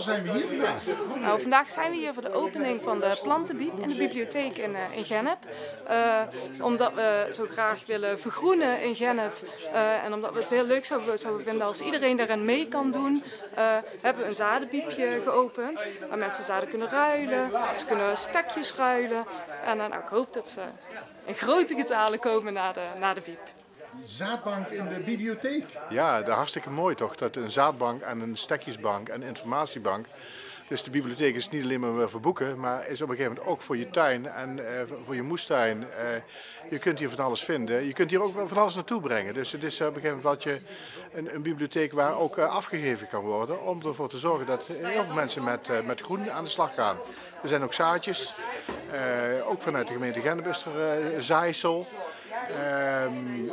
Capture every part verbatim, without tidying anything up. waarom zijn we hier vandaag? Nou, vandaag zijn we hier voor de opening van de PlantenBieb in de bibliotheek in, uh, in Gennep. Uh, omdat we zo graag willen vergroenen in Gennep uh, en omdat we het heel leuk zouden, zouden vinden als iedereen daarin mee kan doen, uh, hebben we een zadenbiebje geopend waar mensen zaden kunnen ruilen, ze kunnen stekjes ruilen. En uh, nou, ik hoop dat ze in grote getalen komen naar de, naar de bieb. Zaadbank in de bibliotheek. Ja, dat hartstikke mooi toch, dat een zaadbank en een stekjesbank en een informatiebank. Dus de bibliotheek is niet alleen maar voor boeken, maar is op een gegeven moment ook voor je tuin en uh, voor je moestuin. Uh, je kunt hier van alles vinden, je kunt hier ook van alles naartoe brengen. Dus het is op een gegeven moment dat je een, een bibliotheek waar ook uh, afgegeven kan worden, om ervoor te zorgen dat heel veel mensen met, uh, met groen aan de slag gaan. Er zijn ook zaadjes, uh, ook vanuit de gemeente Gennep is er uh, zaaisel. Um,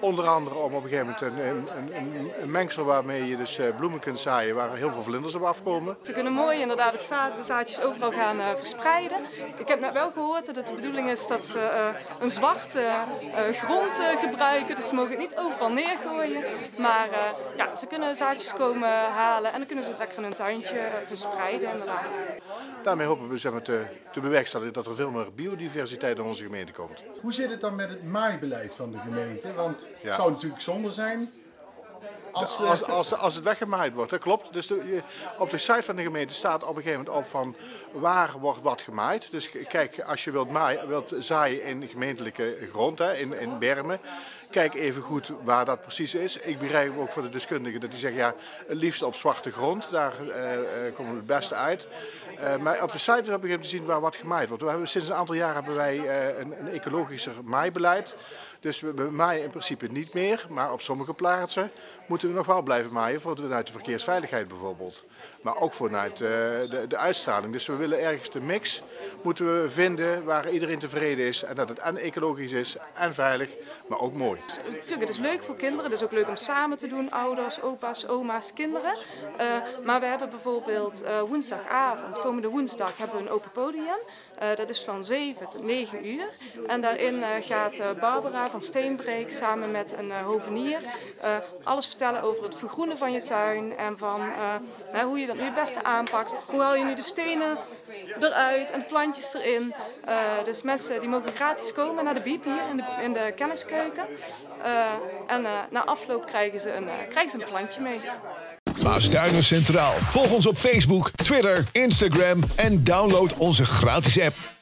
Onder andere om op een gegeven moment een, een, een, een mengsel waarmee je dus bloemen kunt zaaien, waar heel veel vlinders op afkomen. Ze kunnen mooi inderdaad het zaad, de zaadjes overal gaan uh, verspreiden. Ik heb net wel gehoord dat het de bedoeling is dat ze uh, een zwarte uh, grond uh, gebruiken. Dus ze mogen het niet overal neergooien. Maar uh, ja, ze kunnen zaadjes komen halen en dan kunnen ze het lekker in hun tuintje uh, verspreiden inderdaad. Daarmee hopen we zeg maar, te, te bewerkstelligen dat er veel meer biodiversiteit in onze gemeente komt. Hoe zit het dan met het maaibeleid van de gemeente? Want ja. Het zou natuurlijk zonde zijn als, als, als, als het weggemaaid wordt, dat klopt. Dus de, op de site van de gemeente staat op een gegeven moment op van waar wordt wat gemaaid. Dus kijk, als je wilt, maaien, wilt zaaien in gemeentelijke grond, hè, in, in bermen, kijk even goed waar dat precies is. Ik begrijp ook van de deskundigen dat die zeggen, ja, liefst op zwarte grond, daar eh, komen we het beste uit. Uh, maar op de site is op een gegeven moment te zien waar wat gemaaid wordt. We hebben, sinds een aantal jaar hebben wij uh, een, een ecologischer maaibeleid. Dus we, we maaien in principe niet meer, maar op sommige plaatsen moeten we nog wel blijven maaien vanuit de verkeersveiligheid bijvoorbeeld. Maar ook vanuit uh, de, de uitstraling. Dus we willen ergens de mix moeten we vinden waar iedereen tevreden is. En dat het en ecologisch is en veilig, maar ook mooi. Natuurlijk, het is leuk voor kinderen. Het is ook leuk om samen te doen. Ouders, opa's, oma's, kinderen. Uh, maar we hebben bijvoorbeeld uh, woensdagavond, komende woensdag, hebben we een open podium. Uh, dat is van zeven tot negen uur. En daarin uh, gaat uh, Barbara van Steenbreek samen met een uh, hovenier uh, alles vertellen over het vergroenen van je tuin en van uh, hoe je dat nu het beste aanpakt. Hoe haal je nu de stenen eruit en de plantjes erin. Uh, dus mensen die mogen gratis komen naar de bieb hier in de, in de kenniskeuken. Uh, en uh, na afloop krijgen ze, een, uh, krijgen ze een plantje mee. Maasduinen Centraal. Volg ons op Facebook, Twitter, Instagram en download onze gratis app.